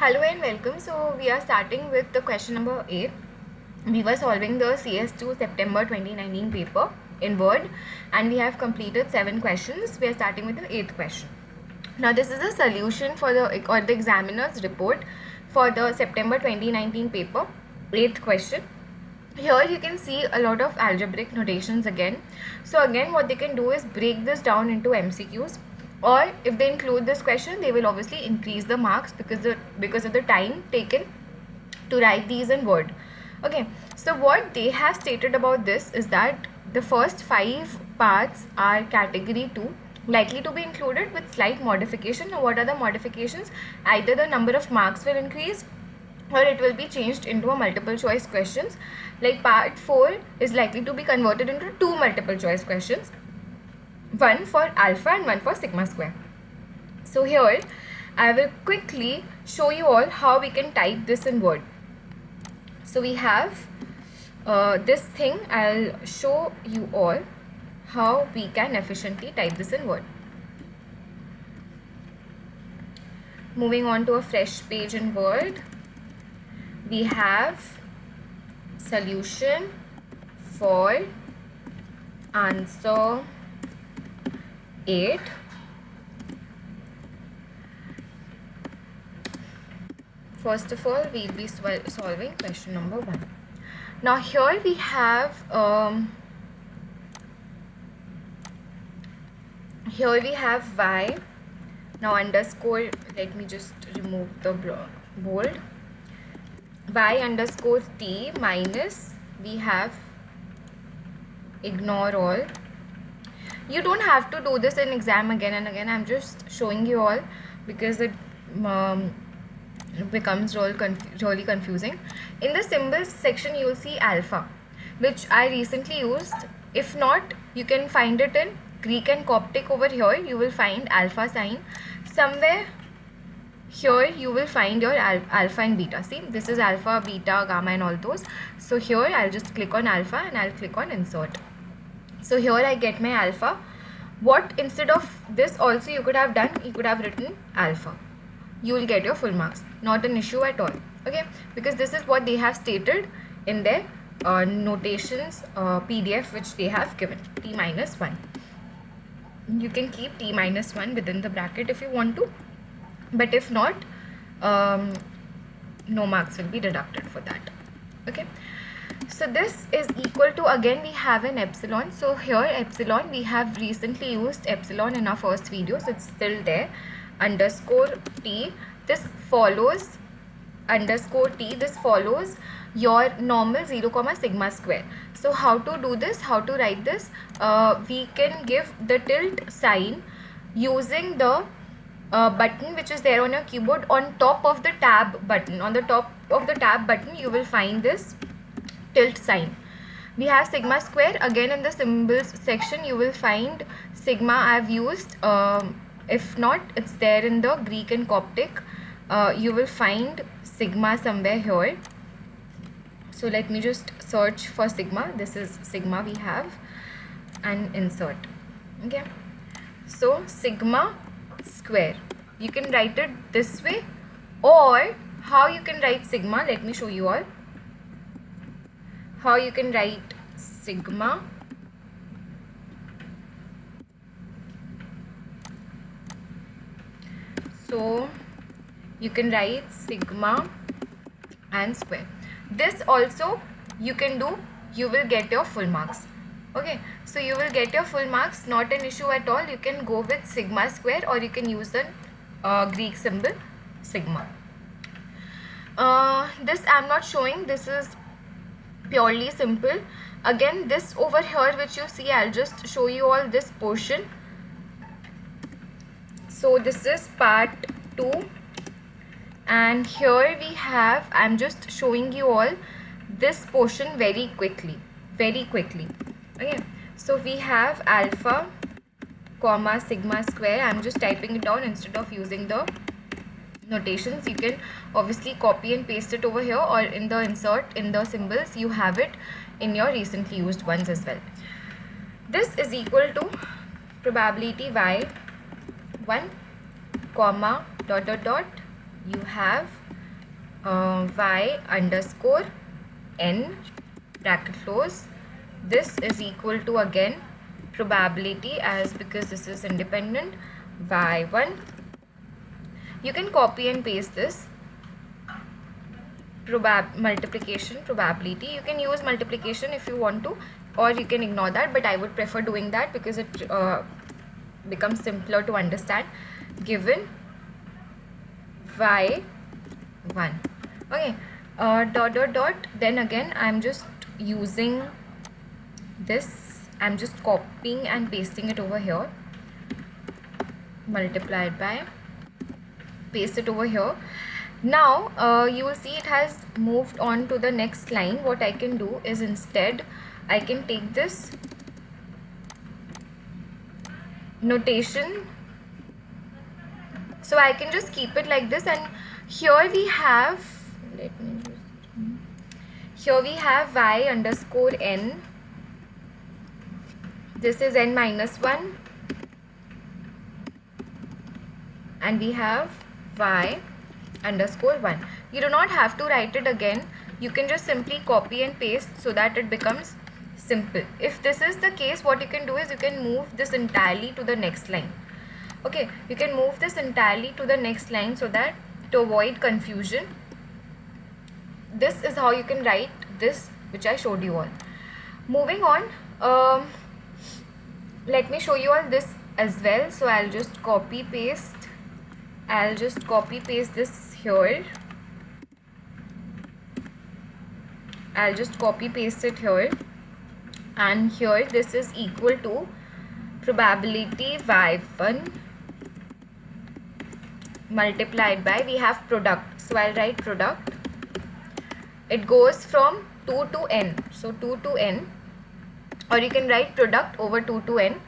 Hello and welcome. So we are starting with the question number 8. We were solving the CS2 September 2019 paper in Word, and we have completed 7 questions. We are starting with the 8th question. Now this is a solution for the examiner's report for the September 2019 paper, 8th question. Here you can see a lot of algebraic notations again. So again, what they can do is break this down into MCQs. Or if they include this question, they will obviously increase the marks because of the time taken to write these in Word. Okay, so what they have stated about this is that the first 5 parts are category 2, likely to be included with slight modification. Now what are the modifications? Either the number of marks will increase or it will be changed into a multiple choice questions. Like part 4 is likely to be converted into 2 multiple choice questions. One for alpha and one for sigma square. So here I will quickly show you all how we can type this in Word. So we have this thing. I'll show you all how we can efficiently type this in Word. Moving on to a fresh page in Word, we have solution for answer 8. First of all, we'll be solving question number 1. Now here we have y. Now underscore, let me just remove the bold. Y underscore t minus, we have ignore all. You don't have to do this in exam again and again. I'm just showing you all because it becomes really confusing. In the symbols section, you will see alpha, which I recently used. If not, you can find it in Greek and Coptic. Over here, you will find alpha sign. Somewhere here, you will find your alpha and beta. See, this is alpha, beta, gamma and all those. So here, I'll just click on alpha and I'll click on insert. So here I get my alpha. What instead of this also you could have done, you could have written alpha. You will get your full marks. Not an issue at all. Okay, because this is what they have stated in their notations PDF which they have given. T minus 1. You can keep T minus 1 within the bracket if you want to. But if not, no marks will be deducted for that. Okay. So this is equal to, again we have an epsilon. So here epsilon, we have recently used epsilon in our first video, so it's still there. Underscore t, this follows underscore t, this follows your normal 0, sigma square. So how to do this, how to write this, we can give the tilde sign using the button which is there on your keyboard. On top of the tab button, you will find this tilt sign. We have sigma square. Again in the symbols section you will find sigma. I have used, if not it's there in the Greek and Coptic. You will find sigma somewhere here. So let me just search for sigma. This is sigma we have, and insert. Okay, so sigma square. You can write it this way, or how you can write sigma, let me show you all. How you can write sigma so you can write sigma and square. This also you can do, you will get your full marks. Okay, so you will get your full marks, not an issue at all. You can go with sigma square or you can use the Greek symbol sigma. This I am not showing, this is purely simple. Again this over here which you see, I'll just show you all this portion. So this is part 2, and here we have, I'm just showing you all this portion very quickly. Okay, so we have alpha comma sigma square. I'm just typing it down instead of using the notations. You can obviously copy and paste it over here, or in the insert, in the symbols you have it in your recently used ones as well. This is equal to probability y1, comma dot dot dot you have y_n bracket close. This is equal to, again, probability, as because this is independent, y1. You can copy and paste this multiplication probability. You can use multiplication if you want to, or you can ignore that, but I would prefer doing that because it becomes simpler to understand. Given y1, okay, dot dot dot, then again I'm just using this, I'm just copying and pasting it over here, multiplied by, paste it over here. Now you will see it has moved on to the next line. What I can do is, instead I can take this notation, so I can just keep it like this, and here we have, let me just, here we have y_n. This is n-1, and we have y_1. You do not have to write it again. You can just simply copy and paste so that it becomes simple. If this is the case, what you can do is you can move this entirely to the next line. Okay, you can move this entirely to the next line so that to avoid confusion. This is how you can write this, which I showed you all. Moving on, let me show you all this as well. So I'll just copy paste. I'll just copy paste this here. I'll just copy paste it here, and here this is equal to probability y1 multiplied by, we have product, so I'll write product. It goes from 2 to n, so 2 to n, or you can write product over 2 to n,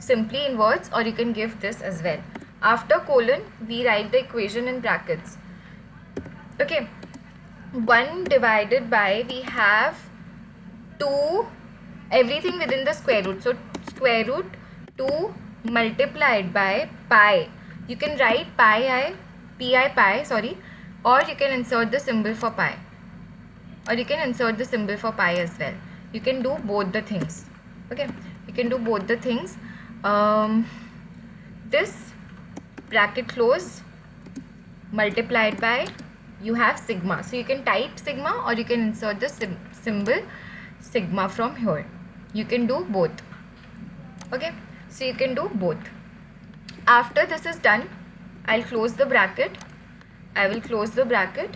simply inverts, or you can give this as well. After colon, we write the equation in brackets. Okay, 1 divided by, we have 2, everything within the square root, so square root 2 multiplied by pi. You can write pi, or you can insert the symbol for pi, or you can insert the symbol for pi as well. You can do both the things. Okay, you can do both the things. This bracket close multiplied by, you have sigma, so you can type sigma or you can insert the symbol sigma from here. You can do both. Okay, so you can do both. After this is done, I'll close the bracket. I will close the bracket,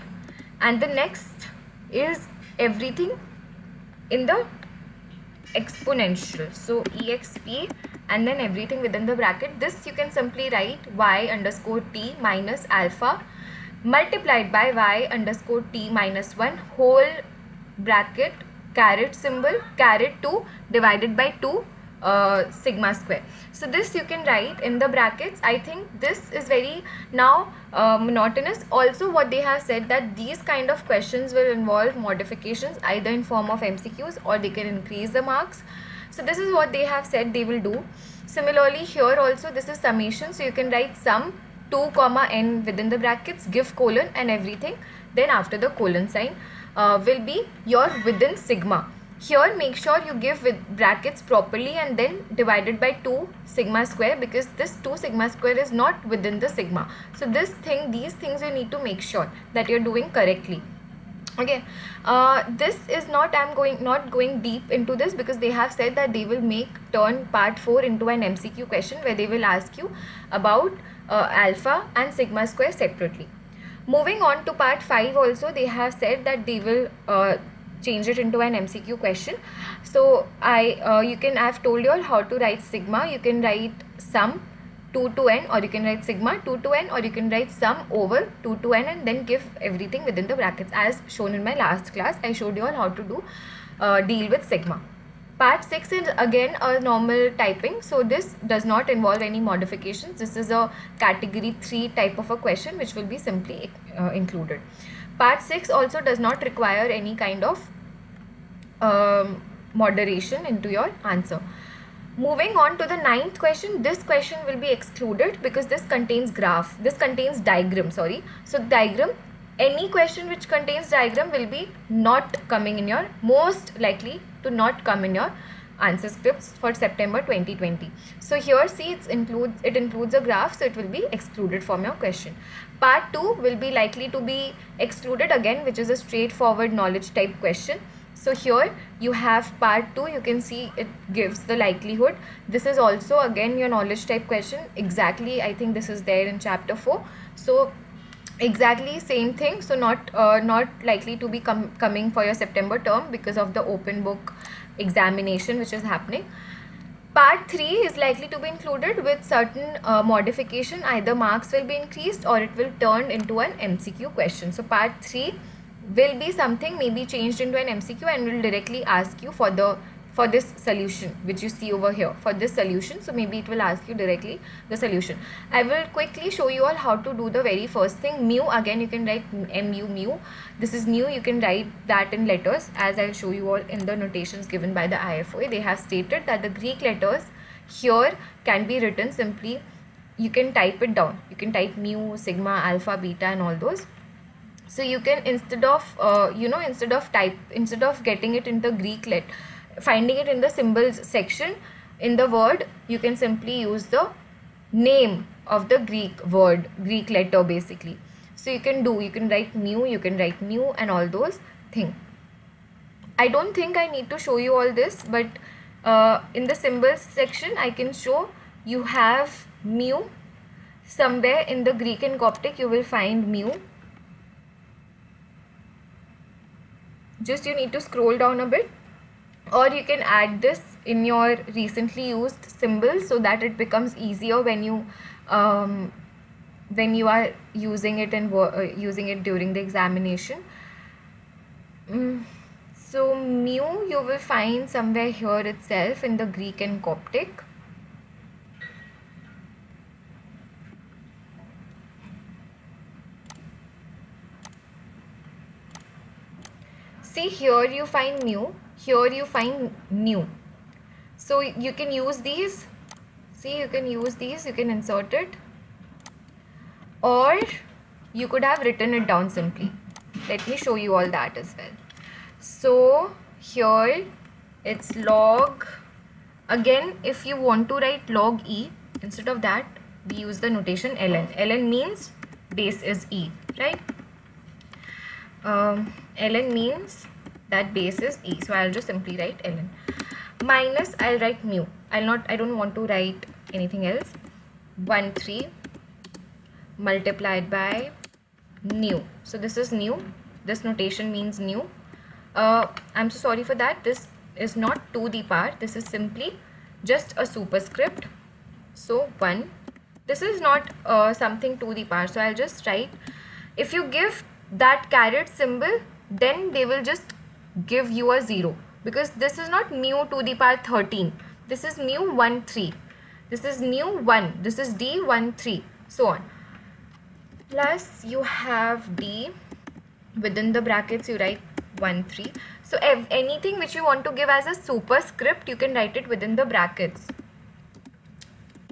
and the next is everything in the exponential, so exp, and then everything within the bracket. This you can simply write y_t minus alpha multiplied by y_t minus 1 whole bracket caret symbol caret 2 divided by 2 sigma square. So this you can write in the brackets. I think this is very now monotonous. Also, what they have said that these kind of questions will involve modifications, either in form of MCQs or they can increase the marks. So this is what they have said they will do. Similarly here also, this is summation, so you can write sum 2, n within the brackets, give colon and everything, then after the colon sign will be your within sigma. Here make sure you give with brackets properly and then divided by 2 sigma square, because this 2 sigma square is not within the sigma. So this thing, these things you need to make sure that you're doing correctly. Okay, this is not, I'm not going deep into this, because they have said that they will make turn part 4 into an MCQ question where they will ask you about alpha and sigma square separately. Moving on to part 5 also, they have said that they will change it into an MCQ question. So I've told you all how to write sigma. You can write sum 2 to n, or you can write sigma 2 to n, or you can write sum over 2 to n, and then give everything within the brackets. As shown in my last class, I showed you all how to do deal with sigma. Part 6 is again a normal typing, so this does not involve any modifications. This is a category 3 type of a question which will be simply included. Part 6 also does not require any kind of moderation into your answer. Moving on to the ninth question, this question will be excluded because this contains diagram, sorry. So diagram, any question which contains diagram will be not coming in your, most likely to not come in your answer scripts for September 2020. So here see it includes a graph, so it will be excluded from your question. Part 2 will be likely to be excluded again, which is a straightforward knowledge type question. So here you have part 2, you can see it gives the likelihood. This is also again your knowledge type question, exactly I think this is there in chapter 4. So exactly same thing, so not likely to be coming for your September term because of the open book examination which is happening. Part 3 is likely to be included with certain modification, either marks will be increased or it will turn into an MCQ question. So part 3 will be something maybe changed into an MCQ and will directly ask you for this solution which you see over here, for this solution. So maybe it will ask you directly the solution. I will quickly show you all how to do the very first thing. Mu, again you can write mu. This is new, you can write that in letters as I will show you all in the notations given by the IFoA. They have stated that the Greek letters here can be written simply, you can type it down. You can type mu, sigma, alpha, beta and all those. So you can instead of getting it in the Greek letter, finding it in the symbols section in the word, you can simply use the name of the Greek word, Greek letter basically. So you can write mu, you can write mu and all those things. I don't think I need to show you all this, but in the symbols section I can show you have mu. Somewhere in the Greek and Coptic you will find mu. Just you need to scroll down a bit, or you can add this in your recently used symbol so that it becomes easier when you are using it and during the examination. So mu you will find somewhere here itself in the Greek and Coptic. See, here you find mu, here you find mu. So you can use these, you can insert it, or you could have written it down simply. Let me show you all that as well. So here it's log, again if you want to write log e, instead of that we use the notation ln. Ln means base is e, right? Ln means that base is e, so I'll just simply write ln. Minus I'll write mu, I don't want to write anything else. 13 multiplied by nu. So this is nu, this notation means nu. I'm so sorry for that, this is not to the power, this is simply just a superscript. So 1, this is not something to the power, so I'll just write. If you give that caret symbol, then they will just give you a 0, because this is not mu to the power 13, this is mu 13, this is nu 1, this is d 13, so on. Plus you have d, within the brackets you write 13. So if anything which you want to give as a superscript, you can write it within the brackets.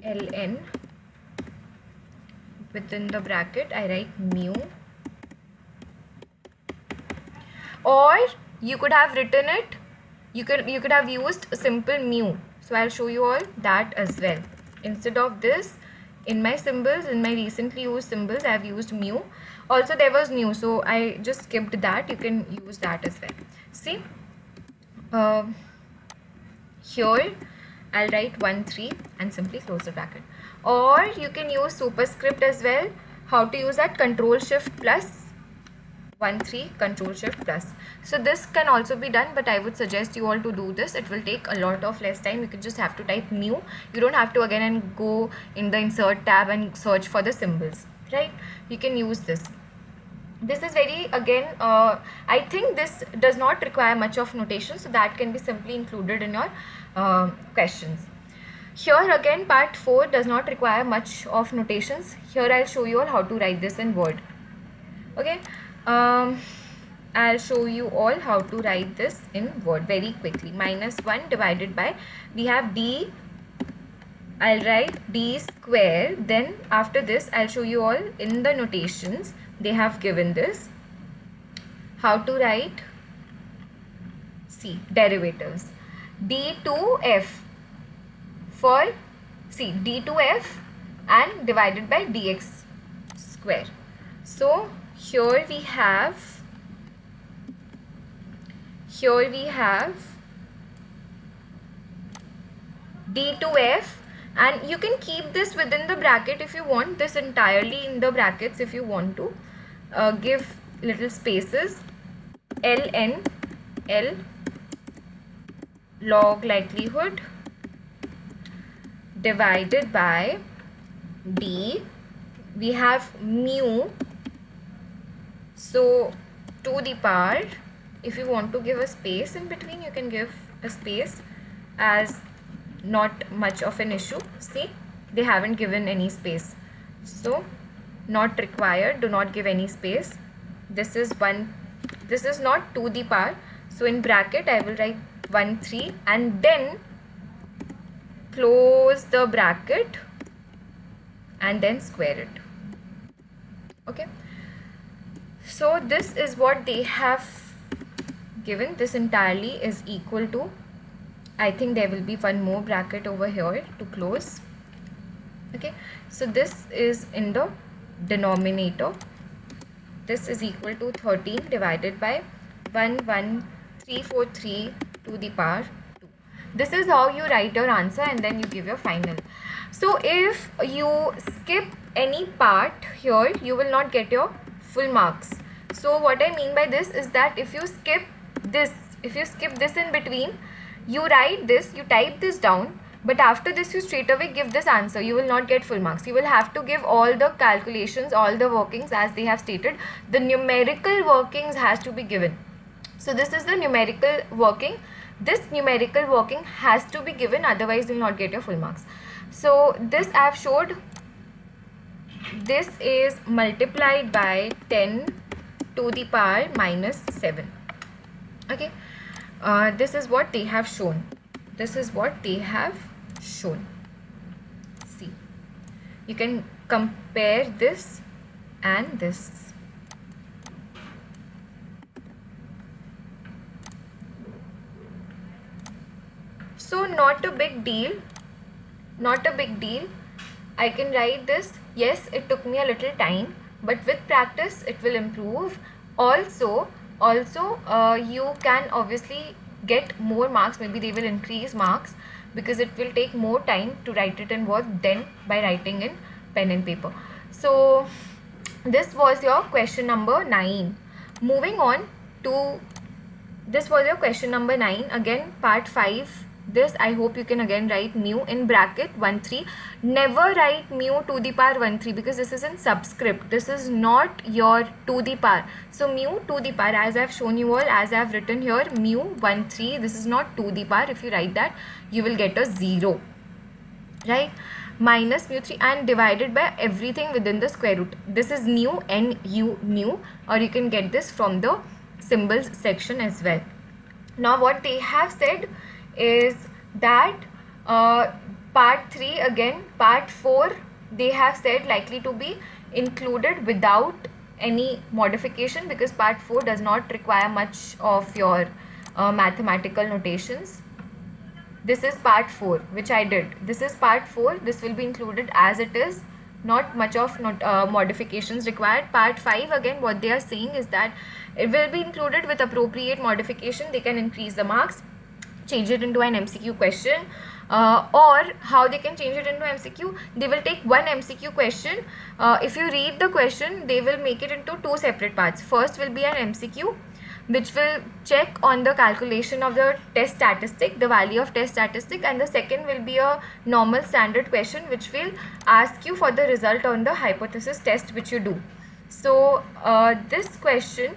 Ln, within the bracket I write mu. Or you could have written it, you could have used simple mu. So I'll show you all that as well. Instead of this, in my symbols, in my recently used symbols, I have used mu. Also there was nu, so I just skipped that. You can use that as well. See, here I'll write 13 and simply close the bracket. Or you can use superscript as well. How to use that? Ctrl+Shift+. 13 Ctrl+Shift+. So this can also be done, but I would suggest you all to do this. It will take a lot of less time. You can just have to type mu. You don't have to again and go in the insert tab and search for the symbols, right? You can use this. This is very, again, I think this does not require much of notation, so that can be simply included in your questions. Here again part 4 does not require much of notations. Here I'll show you all how to write this in Word. Okay. I'll show you all how to write this in Word very quickly. Minus 1 divided by, we have d I'll write d square. Then after this I'll show you all in the notations they have given this how to write c derivatives. d2f for c, d2f and divided by dx square. So here we have d2f, and you can keep this within the bracket if you want, this entirely in the brackets if you want to give little spaces. ln L log likelihood divided by d, we have mu, so to the power, if you want to give a space in between you can give a space, as not much of an issue. See, they haven't given any space, so not required, do not give any space. This is one, this is not to the power, so in bracket I will write 1 3 and then close the bracket and then square it. Okay, so this is what they have given. This entirely is equal to, I think there will be one more bracket over here to close. Okay, so this is in the denominator. This is equal to 13 divided by 11343 to the power 2. This is how you write your answer and then you give your final. So if you skip any part here, you will not get your full marks. So what I mean by this is that if you skip this, in between, you write this, you type this down, but after this you straight away give this answer, you will not get full marks. You will have to give all the calculations, all the workings as they have stated. The numerical workings has to be given. So this is the numerical working. This numerical working has to be given, otherwise you will not get your full marks. So this I have showed. This is multiplied by 10 to the power minus 7. Okay. This is what they have shown. See, you can compare this and this. So not a big deal, I can write this. Yes, it took me a little time, but with practice it will improve. Also, you can obviously get more marks, maybe they will increase marks because it will take more time to write it in word than by writing in pen and paper. So this was your question number 9. Moving on to, this was your question number 9, again part 5. This I hope you can again write mu in bracket 1 3. Never write mu to the power 1 3 because this is in subscript. This is not your to the power. So mu to the power, as I have shown you all, as I have written here, mu 1 3. This is not to the power. If you write that, you will get a 0, right? Minus mu 3 and divided by everything within the square root. This is nu, nu, nu, or you can get this from the symbols section as well. Now what they have said is that part 3, again part 4, they have said likely to be included without any modification because part 4 does not require much of your mathematical notations. This is part 4 which I did. This is part 4. This will be included as it is, not much of modifications required. Part 5, again what they are saying is that it will be included with appropriate modification. They can increase the marks, change it into an MCQ question, or how they can change it into MCQ, they will take one MCQ question. If you read the question, they will make it into two separate parts. First will be an MCQ which will check on the calculation of the test statistic, the value of test statistic, and the second will be a normal standard question which will ask you for the result on the hypothesis test which you do. So this question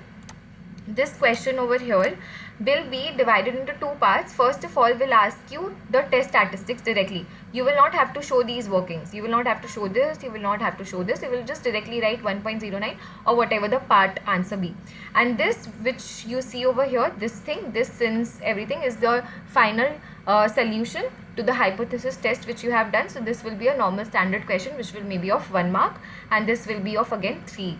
over here, will be divided into two parts. First of all, we'll ask you the test statistics directly. You will not have to show these workings. You will not have to show this. You will not have to show this. You will just directly write 1.09 or whatever the part answer be. And this which you see over here, this thing, this since everything is the final solution to the hypothesis test which you have done. So this will be a normal standard question which will maybe of 1 mark, and this will be of again 2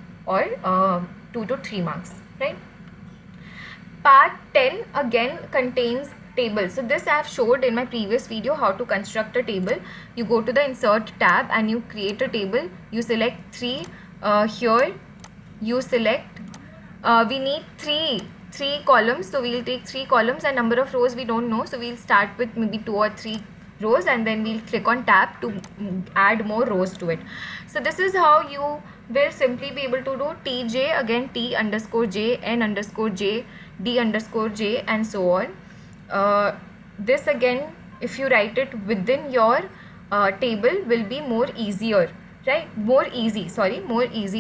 to 3 marks, right? Part 10 again contains tables. So this I have showed in my previous video how to construct a table. You go to the insert tab and you create a table. You select 3. Here you select, we need 3 columns, so we'll take 3 columns, and number of rows we don't know, so we'll start with maybe 2 or 3 rows, and then we'll click on tab to add more rows to it. So this is how you will simply be able to do tj, again t_j, n_j, d_j, and so on. This again, if you write it within your table, will be more easier, right? More easy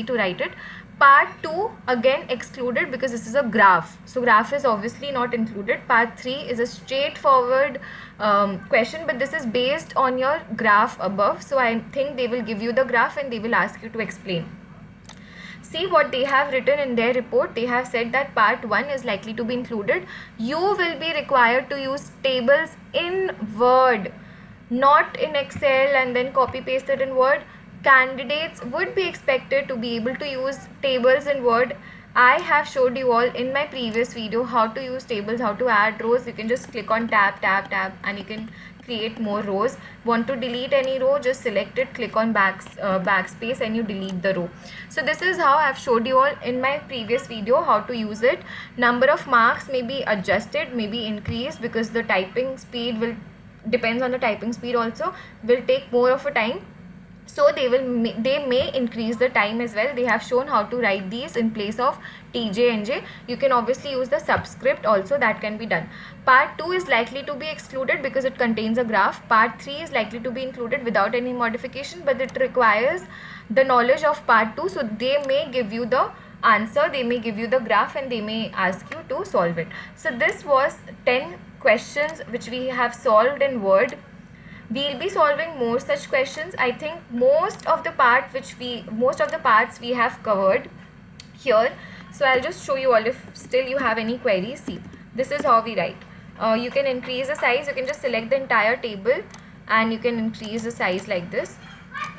to write it. Part 2 again excluded because this is a graph, so graph is obviously not included. Part 3 is a straightforward question, but this is based on your graph above, so I think they will give you the graph and they will ask you to explain. See what they have written in their report. They have said that part 1 is likely to be included. You will be required to use tables in Word, not in Excel and then copy paste it in Word. Candidates would be expected to be able to use tables in Word. I have showed you all in my previous video how to use tables, how to add rows. You can just click on tab and you can create more rows. Want to delete any row, just select it, click on backspace and you delete the row. So this is how I have showed you all in my previous video how to use it. Number of marks may be adjusted, may be increased, because the typing speed will depends on the typing speed also, will take more of a time. So they may increase the time as well. They have shown how to write these in place of tj and j. You can obviously use the subscript also, that can be done. Part 2 is likely to be excluded because it contains a graph. Part 3 is likely to be included without any modification, but it requires the knowledge of part 2. So they may give you the answer, they may give you the graph, and they may ask you to solve it. So this was 10 questions which we have solved in Word. We'll be solving more such questions. I think most of the parts we have covered here. So I'll just show you all. If still you have any queries, see, this is how we write. You can increase the size. You can just select the entire table and you can increase the size like this,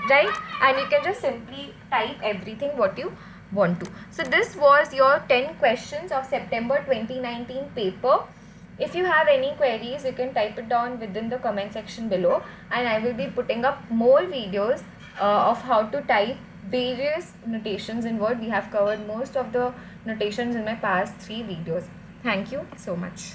right? And you can just simply type everything what you want to. So this was your 10 questions of September 2019 paper. If you have any queries, you can type it down within the comment section below, and I will be putting up more videos of how to type various notations in Word. We have covered most of the notations in my past 3 videos. Thank you so much.